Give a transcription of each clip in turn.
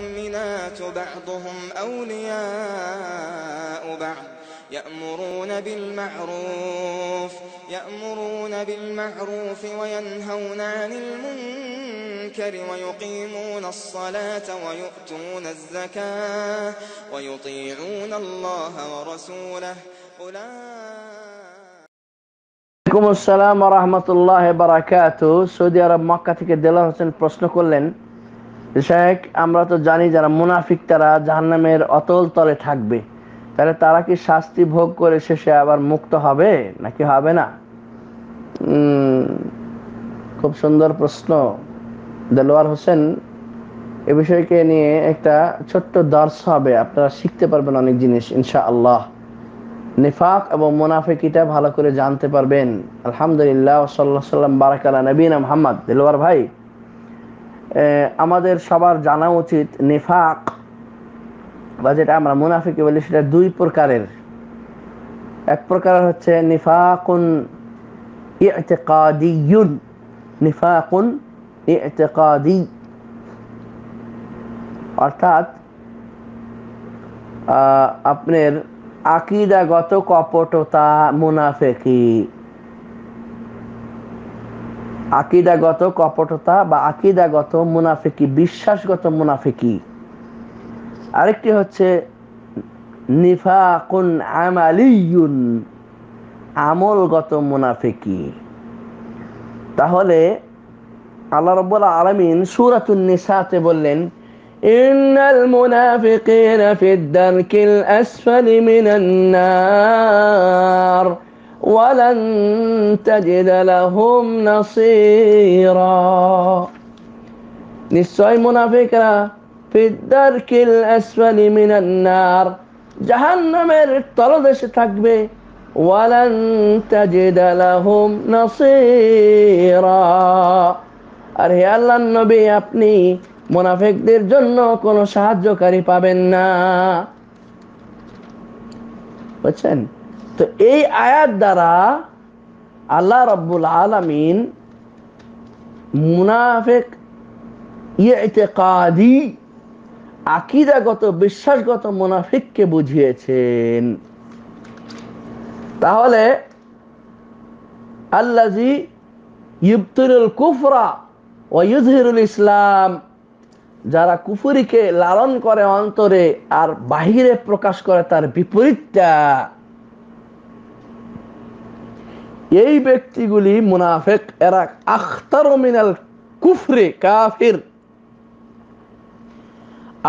المؤمنات بعضهم أولياء بعض يأمرون بالمعروف وينهون عن المنكر ويقيمون الصلاة ويؤتون الزكاة ويطيعون الله ورسوله عليكم السلام ورحمة الله وبركاته. سعودي عرب مكة থেকে দেলাওয়ার হোসেন প্রশ্ন করলেন, শেখ আমরা তো জানি যারা মুনাফিক তারা জাহান্নামের অতল তলে থাকবে, তাহলে তারা কি শাস্তি ভোগ করে শেষে আবার মুক্ত হবে নাকি হবে না? খুব সুন্দর প্রশ্ন। দেলাওয়ার হোসেন, এ বিষয়কে নিয়ে একটা ছোট্ট দর্শ হবে, আপনারা শিখতে পারবেন অনেক জিনিস ইনশাআল্লাহ। নিফাক এবং মুনাফিকিটা ভালো করে জানতে পারবেন। আলহামদুলিল্লাহ, সাল্লাল্লাহু আলাইহি ওয়াসাল্লাম বারাকাল্লাহু নবীনা মুহাম্মদ। দেলাওয়ার ভাই, আমাদের সবার জানা উচিত নিফাক বা যেটা আমরা মুনাফিকি বলি সেটা দুই প্রকারের। এক প্রকার হচ্ছে নিফাকুন ইতিকাদিয়ুন, নিফাকুন ইতিকাদি, অর্থাৎ আপনার আকীদাগত কপটতা মুনাফিকি। আকীদাগত কপটতা বা আকীদাগত মুনাফিকি, বিশ্বাসগত মুনাফিকি। আরেকটি হচ্ছে নিফাকুন আমালিয়ুন, আমলগত মুনাফিকি। তাহলে আল্লাহ রাব্বুল আলামিন সূরাত আন-নিসাতে বললেন, ইন্নাল মুনাফিকিনা ফিদ-দারকিল আসফালি মিনান নার ولن تجد لهم نصيرا, নিশ্চয় মুনাফিকরা ফিদ্দারকিল আসফালি মিনান নার, জাহান্নামের তলদেশে থাকবে। ওয়ালান তাজিদ লাহুম নাসীরা, আর হে আল্লাহর নবী আপনি মুনাফিকদের জন্য কোনো সাহায্যকারী পাবেন না। বুঝছেন তো? এই আয়াত দ্বারা আল্লাহ রাব্বুল আলামিন মুনাফিক ইতিকাদি, আকীদাগত বিশ্বাসগত মুনাফিককে বুঝিয়েছেন। তাহলে আল্লাযী ইবতিলুল কুফরা ওয়া ইযহিরুল ইসলাম, যারা কুফরিকে লালন করে অন্তরে আর বাহিরে প্রকাশ করে তার বিপরীতটা, এই ব্যক্তিগুলি মুনাফিক। এরা আখতারু মিনাল কুফরি কাফির,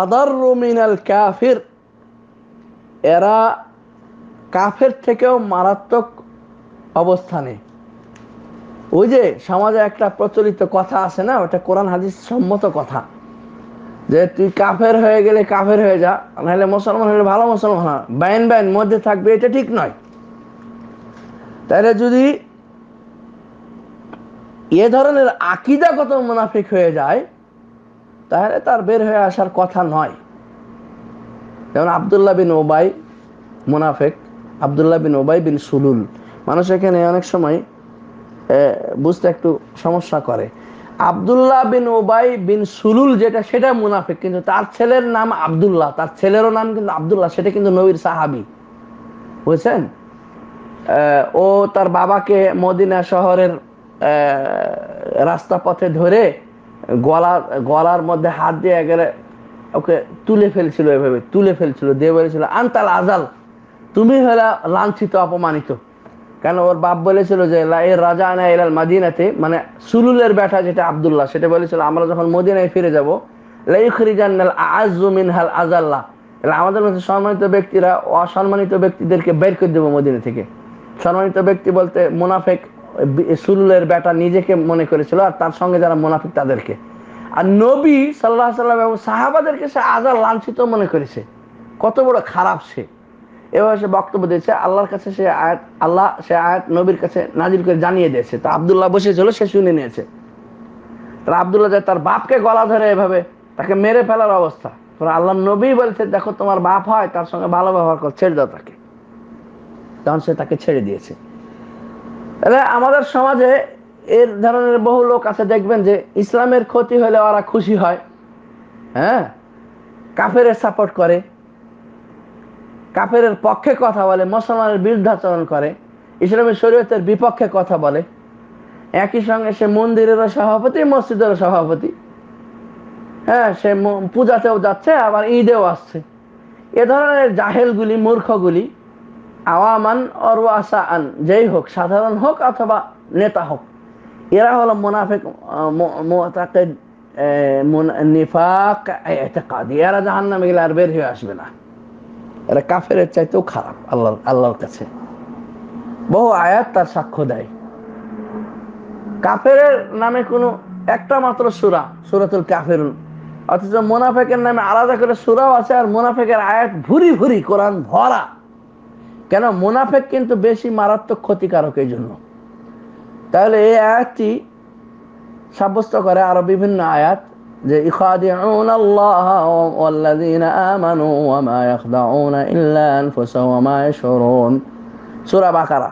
আদারু মিনাল কাফির, এরা কাফের থেকেও মারাত্মক অবস্থানে। ওই যে সমাজে একটা প্রচলিত কথা আছে না, ওটা কোরআন হাদিস সম্মত কথা, যে তুই কাফের হয়ে গেলে কাফের হয়ে যা, নাহলে মুসলমান হলে ভালো মুসলমান হয়, বাইন বাইন মধ্যে থাকবে, এটা ঠিক নয়। তাহলে যদি এ ধরনের আকীদাগত মুনাফিক হয়ে যায় তাহলে তার বের হয়ে আসার কথা নয়। যেমন আবদুল্লাহ বিন উবাই মুনাফিক, আবদুল্লাহ বিন উবাই বিন সুলুল। মানুষ এখানে অনেক সময় বুঝতে একটু সমস্যা করে। আবদুল্লাহ বিন উবাই বিন সুলুল যেটা, সেটা মুনাফিক, কিন্তু তার ছেলের নাম আবদুল্লাহ, তার ছেলেরও নাম কিন্তু আবদুল্লাহ, সেটা কিন্তু নবীর সাহাবী। বুঝছেন? ও তার বাবাকে মদিনা শহরের রাস্তা পথে ধরে গলার মধ্যে হাত দিয়ে গেলে ওকে তুলে ফেলছিল দিয়ে বলেছিল, আনতাল আজাল, তুমি হলো লাঞ্ছিত অপমানিত। কারণ ওর বাপ বলেছিল যে এ রাজা আনা ইলাল মাদিনাতে, মানে সুলুলের ব্যাটা যেটা আবদুল্লাহ, সেটা বলেছিল আমরা যখন মদিনায় ফিরে যাবো, লাইখরিজান্নাল আযযু মিনহাল আযাল্লাহ, আমাদের মধ্যে সম্মানিত ব্যক্তিরা অসম্মানিত ব্যক্তিদেরকে বের করে দেবো মদিনা থেকে। সম্মানিত ব্যক্তি বলতে মুনাফিক সুলুলের ব্যাটা নিজেকে মনে করেছিল, আর তার সঙ্গে যারা মুনাফিক তাদেরকে। আর নবী সাল্লাল্লাহু আলাইহি ওয়াসাল্লাম এবং সাহাবাদেরকে সে আযাল, লাঞ্ছিত মনে করেছে। কত বড় খারাপ সে! এভাবে সে বক্তব্য দিয়েছে। আল্লাহর কাছে সে আয়াত, আল্লাহ সে আয়াত নবীর কাছে নাজিল করে জানিয়ে দিয়েছে। তা আবদুল্লাহ বসেছিল, সে শুনে নিয়েছে। তারা আবদুল্লাহ যায় তার বাপকে গলা ধরে এভাবে তাকে মেরে ফেলার অবস্থা। আল্লাহ নবী বলছে, দেখো তোমার বাপ হয় তার সঙ্গে ভালো ব্যবহার কর, ছেড়ে দাও তাকে। তখন সে তাকে ছেড়ে দিয়েছে। তাহলে আমাদের সমাজে এর ধরনের বহু লোক আছে, দেখবেন যে ইসলামের ক্ষতি হলে ওরা খুশি হয়। হ্যাঁ, কাফেরের সাপোর্ট করে, কাফেরের পক্ষে কথা বলে, মুসলমানের বিরুদ্ধাচরণ করে, ইসলামী শরীয়তের বিপক্ষে কথা বলে, একই সঙ্গে সে মন্দিরেরও সভাপতি, মসজিদেরও সভাপতি, হ্যাঁ সে পূজাতেও যাচ্ছে আবার ঈদেও আসছে। এ ধরনের জাহেলগুলি, মূর্খগুলি, আওয়ামান অরওয়াসা আন, যেই হোক, সাধারণ হোক অথবা নেতা হোক, এরা হলো মুনাফিক, মুতাকিদ, নিফাক ইতিকাদি। এরা জাহান্নামে গেলে আর বের হয়ে আসবে না, এরা কাফেরের চাইতেও খারাপ আল্লাহর কাছে। বহু আয়াত তার সাক্ষ্য দেয়। কাফেরের নামে কোনো একটা মাত্র সূরা, সূরাতুল কাফিরুন, অথচ মুনাফিকের নামে আলাদা করে সূরাও আছে, আর মুনাফিকের আয়াত ভুরি ভুরি, কোরআন ভরা। কেন? মুনাফিক কিন্তু বেশি মারাত্মক ক্ষতিকারক, এই জন্য। তাহলে এই আয়াতটি সাব্যস্ত করে আরো বিভিন্ন আয়াত, যে ইখাদিউন আল্লাহ ওয়াল্লাযীনা আমানু ওয়া মা ইয়াখদাউনা ইল্লা আনফুসাহুম ওয়া মা ইয়াশউরুন। সূরা বাকারা,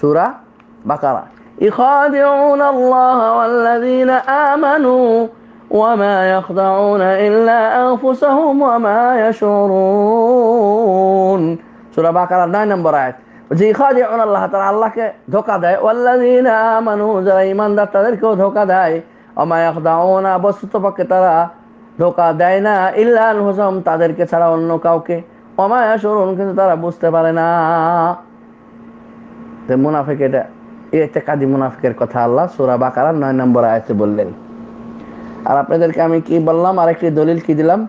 সূরা বাকারা, ইখাদিউন আল্লাহ ওয়াল্লাযীনা আমানু ওয়া মা ইয়াখদাউনা ইল্লা আনফুসাহুম ওয়া মা ইয়াশউরুন। সূরা বাকারা 9 নম্বর আয়াত। যে ইখাদিউন আল্লাহ তাআলা, আল্লাহকে ধোঁকা দেয়, ওয়াল্লাযীনা আমানু, যারা ঈমানদার, তাদেরকেও ধোঁকা দেয়, অমায়াখদাউনা, বস্তুত পক্ষে তারা ধোঁকা দেয় না, ইল্লা আনহুম, তাদেরকে ছাড়া অন্য কাউকে, অমায়াশরুন, কিন্তু তারা বুঝতে পারে না। তো মুনাফিক, এটা ইতিকাদি মুনাফিকের কথা আল্লাহ সূরা বাকারার 9 নম্বর আয়াতে বললেন। আর আপনাদেরকে আমি কি বললাম, আরেকটি দলিল কি দিলাম,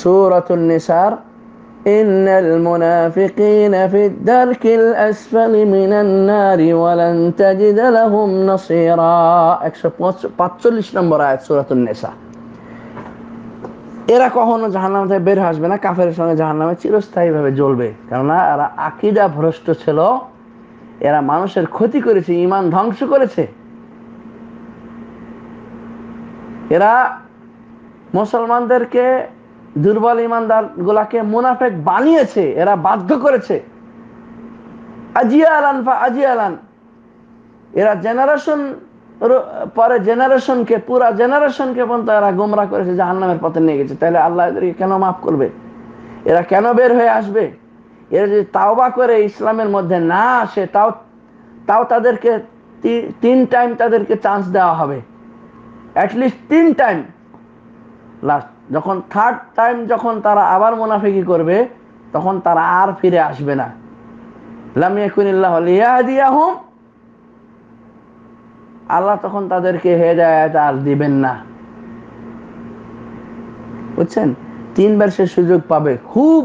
সূরাতুন নিসার, إن المنافقين في الدرك الأسفل من النار ولن تجد لهم نصيرا. 145 নম্বর আয়াত, সূরাতুন নিসা। এরা কখনো জাহান্নাম থেকে বের আসবে না, কাফেরের সঙ্গে জাহান্নামে চিরস্থায়ীভাবে জ্বলবে, কেননা এরা আকীদা ভ্রষ্ট ছিল, এরা মানুষের ক্ষতি করেছে, ঈমান ধ্বংস করেছে, এরা মুসলমানদেরকে, দুর্বল ইমানদার গুলাকে মুনাফেক বানিয়েছে, এরা বাধ্য করেছে। আজিয়ালান ফা আজিয়ালান, এরা জেনারেশন পরে জেনারেশনকে, পুরা জেনারেশনকে পর্যন্ত এরা গোমরা করেছে, জাহান্নামের পথে নিয়ে গেছে। তাহলে আল্লাহ এদেরকে কেন মাফ করবে? এরা কেন বের হয়ে আসবে? এরা যদি তাওবা করে ইসলামের মধ্যে না আসে, তাও তাদেরকে 3 টাইম তাদেরকে চান্স দেওয়া হবে, অ্যাটলিস্ট 3 টাইম। লাস্ট যখন 3rd টাইম যখন তারা আবার মুনাফিকি করবে, তখন তারা আর ফিরে আসবে না। লাম ইয়াকুনিল্লাহু লিয়াহদিয়াহুম, আল্লাহ তখন তাদেরকে হেদায়েত আর দিবেন না, বুঝছেন? 3বার সে সুযোগ পাবে, খুব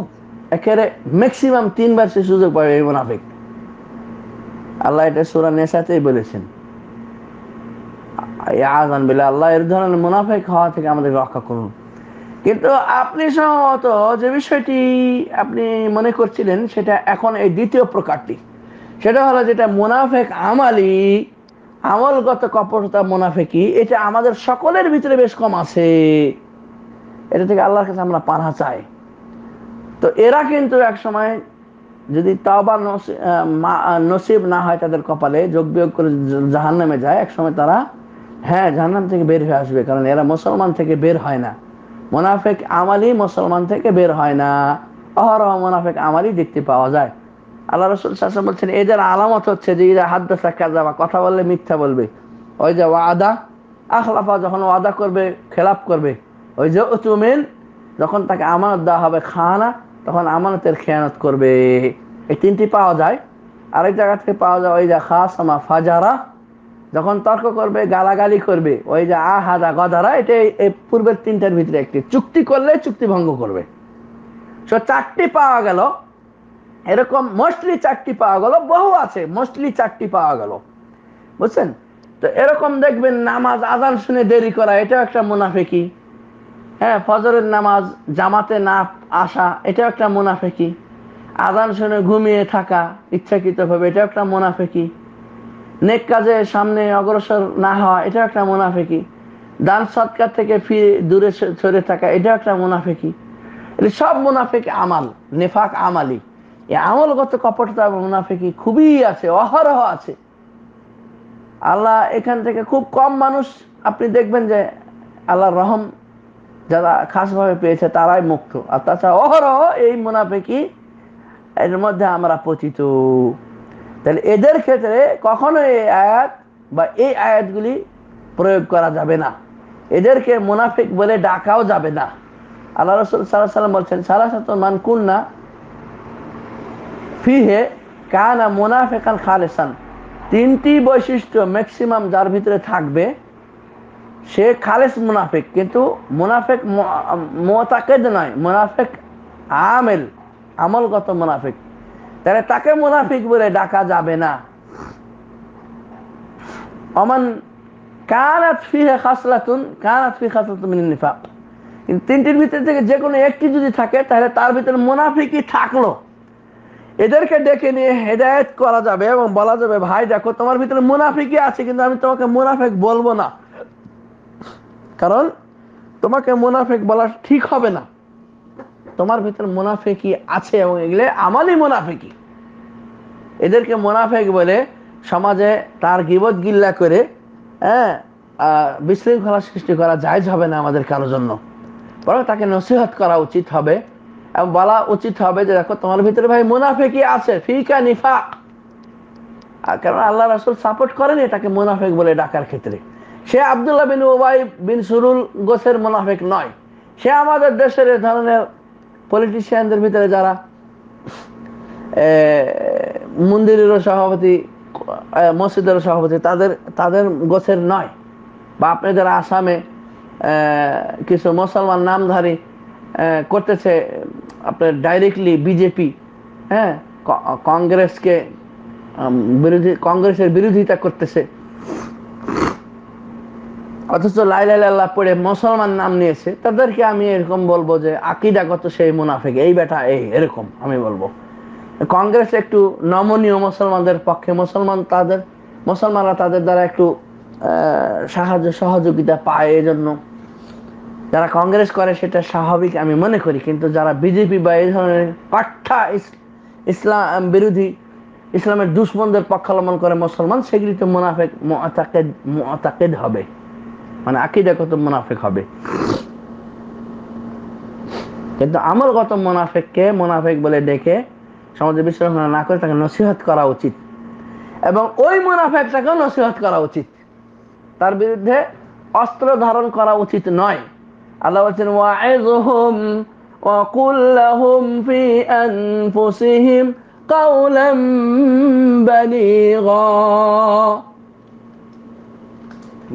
একেবারে ম্যাক্সিমাম 3বার সে সুযোগ পাবে এই মুনাফিক। আল্লাহ এটা সূরা নিসাতেই বলেছেন। ইয়াযান বিল্লাহ, আল্লাহ এর ধরনের মুনাফিক হওয়া থেকে আমাদের রক্ষা করুন। কিন্তু আপনি সম্ভবত যে বিষয়টি আপনি মনে করছিলেন, সেটা এখন এই 2য় প্রকারটি, সেটা হলো যেটা মুনাফিক আমালি, আমলগত কপটতা মুনাফিকি। এটা আমাদের সকলের ভিতরে বেশ কম আছে, এটা থেকে আল্লাহর কাছে আমরা পানা চাই। তো এরা কিন্তু এক সময় যদি তাওবা নসিব না হয় তাদের কপালে, যোগ বিয়োগ করে জাহান্নামে যায়, এক সময় তারা হ্যাঁ জাহান্নাম থেকে বের হয়ে আসবে, কারণ এরা মুসলমান থেকে বের হয় না। মুনাফিক আমালি মুসলমান থেকে বের হয় না, অহরহ মুনাফিক আমালি দেখতে পাওয়া যায়। আল্লাহ রাসূল সাল্লাল্লাহু আলাইহি ওয়াসাল্লাম বলছেন, এদের আলামত হচ্ছে যে ইযা হাদাসা কাযাবা, কথা বললে মিথ্যা বলবে, ওই যে ওয়াদা আখলাফা, যখন ওয়াদা করবে খেলাপ করবে, ওই যে উতুমিন, যখন তাকে আমানত দেওয়া হবে খানা, তখন আমানতের খেয়ানত করবে। এই 3টি পাওয়া যায়। আরেক জায়গা থেকে পাওয়া যায়, ওই যে খাসামা ফাজারা, যখন তর্ক করবে, গালাগালি করবে, ওই যে আহাদা গদারা। এটা এই পূর্বের 3টার ভিতরে একটি, চুক্তি করলে চুক্তি ভঙ্গ করবে। সো 4টি পাওয়া গেল, এরকম মোস্টলি 4টি পাওয়া গেল, বহু আছে, মোস্টলি 4টি পাওয়া গেল, বুঝছেন? তো এরকম দেখবেন নামাজ আজান শুনে দেরি করা, এটাও একটা মুনাফিকি। হ্যাঁ, ফজরের নামাজ জামাতে না আসা, এটাও একটা মুনাফিকি। আজান শুনে ঘুমিয়ে থাকা ইচ্ছাকৃতভাবে, এটাও একটা মুনাফিকি। নেক কাজে সামনে অগ্রসর না হওয়া, এটাও একটা মুনাফিকি। দান সৎকার থেকে ফিরে দূরে সরে থাকা, এটাও একটা মুনাফিকি। এটা সব মুনাফিক আমাল, নেফাক আমালি। এই আমলগত কপটতা মুনাফিকি খুবই আছে, অহরহ আছে। আল্লাহ এখান থেকে খুব কম মানুষ আপনি দেখবেন যে আল্লাহর রহম যারা খাসভাবে পেয়েছে তারাই মুক্ত, আর তাছাড়া অহরহ এই মুনাফিকি এর মধ্যে আমরা পতিত। তাহলে এদের ক্ষেত্রে কখনো এই আয়াত বা এই আয়াতগুলি প্রয়োগ করা যাবে না, এদেরকে মুনাফিক বলে ডাকাও যাবে না। আল্লাহ রাসূল সাল্লাল্লাহু আলাইহি ওয়াসাল্লাম বলেন সালাসাতুন মান কুননা ফিহি কানা মুনাফিকান খালিসান, তিনটি বৈশিষ্ট্য ম্যাক্সিমাম যার ভিতরে থাকবে সে খালেস মুনাফিক, কিন্তু মুনাফিক মুতাকিদ নয়, মুনাফিক আমেল, আমলগত মুনাফিক। তাহলে তাকে মুনাফিক বলে ডাকা যাবে না। ওমান কানাত ফিহি খাসলাতুন কানাত ফি খাসলাতুন মিন নিফাক, তিনটির ভিতর থেকে যে কোনো একটি যদি থাকে তাহলে তার ভিতরে মুনাফিকই থাকলো, এদেরকে ডেকে নিয়ে হেদায়েত করা যাবে এবং বলা যাবে ভাই দেখো তোমার ভিতরে মুনাফিকই আছে, কিন্তু আমি তোমাকে মুনাফিক বলবো না, কারণ তোমাকে মুনাফিক বলা ঠিক হবে না, তোমার ভিতরে মুনাফিকই আছে এবং এগুলো আমালই মুনাফিকই। এদেরকে মুনাফিক বলে সমাজে তার গীবত গিল্লা করে বিশৃঙ্খলা সৃষ্টি করা জায়েজ হবে না আমাদের কারো জন্য, বরং তাকে নসিহত করা উচিত হবে এবং বলা উচিত হবে যে দেখো তোমার ভিতরে ভাই মুনাফিকই আছে, ফিকা নিফাক। কারণ আল্লাহ রাসূল সাপোর্ট করেনি তাকে মুনাফিক বলে ডাকার ক্ষেত্রে। সে আব্দুল্লাহ বিন উবাই বিন সুরুল গোছের মুনাফিক নয়, সে আমাদের দেশের এ ধরনের পলিটিশিয়ানদের ভিতরে যারা মন্দিরেরও সভাপতি মসজিদেরও সভাপতি তাদের তাদের গোছের নয়, বা আপনি যারা আসামে কিছু মুসলমান নামধারী করতেছে আপনার ডাইরেক্টলি বিজেপি, কংগ্রেসকে বিরোধী, কংগ্রেসের বিরোধিতা করতেছে, অথচ লা ইলাহা ইল্লাল্লাহ পড়ে মুসলমান নাম নিয়েছে, তাদেরকে আমি এরকম বলবো যে আকীদাগত সেই মুনাফিক, এই বেটা এই এরকম আমি বলবো। কংগ্রেস একটু নমনীয় মুসলমানদের পক্ষে, মুসলমানরা তাদের দ্বারা একটু সাহায্য সহযোগিতা পায়, এজন্য যারা কংগ্রেস করে সেটা স্বাভাবিক আমি মনে করি। কিন্তু যারা বিজেপি বা এই ধরনের পাঠ্যা ইসলাম বিরোধী, ইসলামের দুশ্মনদের পক্ষাবলম্বন করে মুসলমান, সেগুলি তো মুনাফিক মুতাকিদ হবে, মানে আকীদাগত মুনাফিক হবে। কিন্তু আমলগত মুনাফিককে মুনাফিক বলে ডেকে সমাজে বিশৃঙ্খলা না করে তাকে নসিহত করা উচিত এবং ওই মুনাফিকটাকেও নসিহত করা উচিত, তার বিরুদ্ধে অস্ত্র ধারণ করা উচিত নয়। আল্লাহ বলছেন ওয়াইজহুম ওয়া কুল লাহুম ফি আনফুসিহিম কাওলাম বালিগা,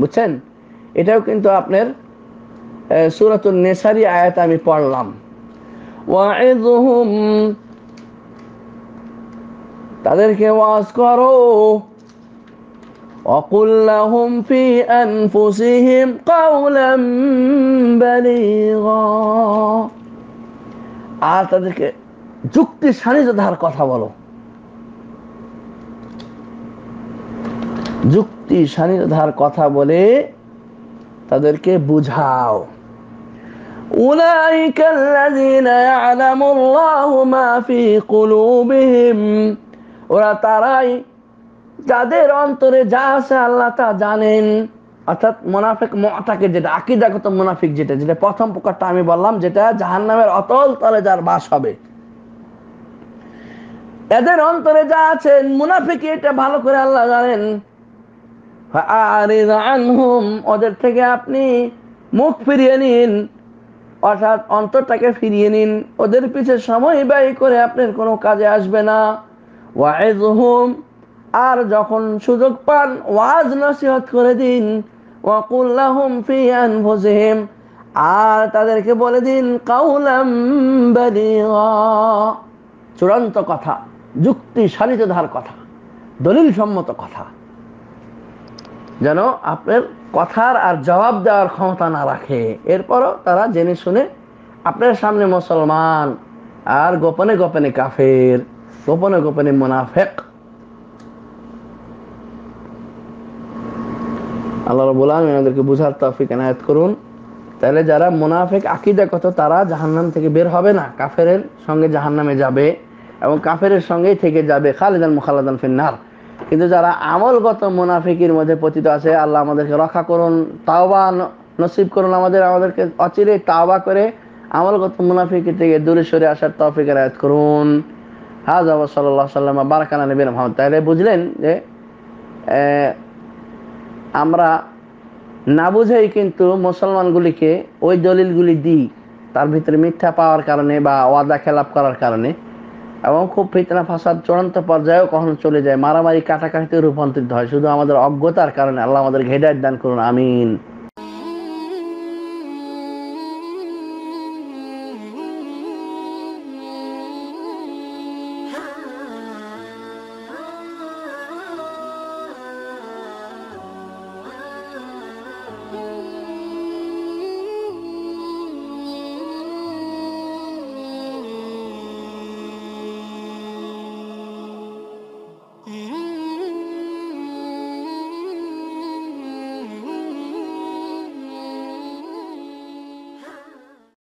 বুঝছেন? এটাও কিন্তু আপনার সূরাত আন-নিসার আয়াত আমি পড়লাম, ওয়াইজহুম তাদেরকে ওয়াজ করো, وَقُلْ لَهُمْ فِي أَنفُسِهِمْ قَوْلًا بَلِيغًا, আর তাদেরকে যুক্তি সানিধ্যার কথা বলো, যুক্তি সানিধ্যার কথা বলে তাদেরকে বুঝাও। أُولَئِكَ الَّذِينَ يَعْلَمُ اللَّهُ مَا فِي قُلُوبِهِمْ, ওরা তারাই যাদের অন্তরে যা আছে আল্লাহ তা জানেন। অর্থাৎ মুনাফিক মুতাকিদ যেটা, আকীদাগত মুনাফিক যেটা, যেটা প্রথম প্রকারটা আমি বললাম, যেটা জাহান্নামের অতল তলে যার বাস হবে, এদের অন্তরে যা আছে মুনাফিক এটা ভালো করে আল্লাহ জানেন। ফাআরিদ আনহুম, ওদের থেকে আপনি মুখ ফিরিয়ে নিন, অর্থাৎ অন্তরটাকে ফিরিয়ে নিন, ওদের পিছে সময় ব্যয় করে আপনার কোনো কাজে আসবে না। ওয়াইজহুম, আর যখন সুযোগ পান ওয়াজ নসিহত করে দিন, ওয়াকুল লাহুম ফি আনফুসিহিম, আর তাদেরকে বলে দিন কাওলাম বালিগা, চূড়ান্ত কথা, যুক্তি সানিধ্যার কথা, দলিল সম্মত কথা, যেন আপনার কথার আর জবাব দেওয়ার ক্ষমতা না রাখে। এরপরও তারা জেনে শুনে আপনার সামনে মুসলমান আর গোপনে গোপনে কাফের, গোপনে গোপনে মুনাফিক। আল্লাহ রাব্বুল আলামিন আমাদেরকে বুঝার তৌফিক ইনায়াত করুন। তাহলে যারা মুনাফিক আকীদাগত তারা জাহান্নাম থেকে বের হবে না, কাফেরের সঙ্গে জাহান্নামে যাবে এবং কাফেরের সঙ্গেই থেকে যাবে, খালিদান মুখাল্লাদান ফিন্নার। কিন্তু যারা আমলগত মুনাফিকের মধ্যে পতিত আছে, আল্লাহ আমাদেরকে রক্ষা করুন, তাওবা نصیب کرن اچیرے توبہ کرے عملگت منافقی থেকে দূরে সরে আসার তৌফিক عنایت করুন হাযা ওয়া সাল্লাল্লাহু আলাইহি ওয়া সাল্লাম বারাকা আলা নবিনা মুহাম্মদ। তাহলে বুঝলেন যে আমরা না বুঝেই কিন্তু মুসলমানগুলিকে ওই দলিলগুলি দিই, তার ভিতরে মিথ্যা পাওয়ার কারণে বা ওয়াদা খেলাপ করার কারণে, এবং খুব ফিতনা ফাসাদ চূড়ান্ত পর্যায়ে কখনো চলে যায়, মারামারি কাটাকাটিতে রূপান্তরিত হয় শুধু আমাদের অজ্ঞতার কারণে। আল্লাহ আমাদের হেদায়েত দান করুন, আমিন।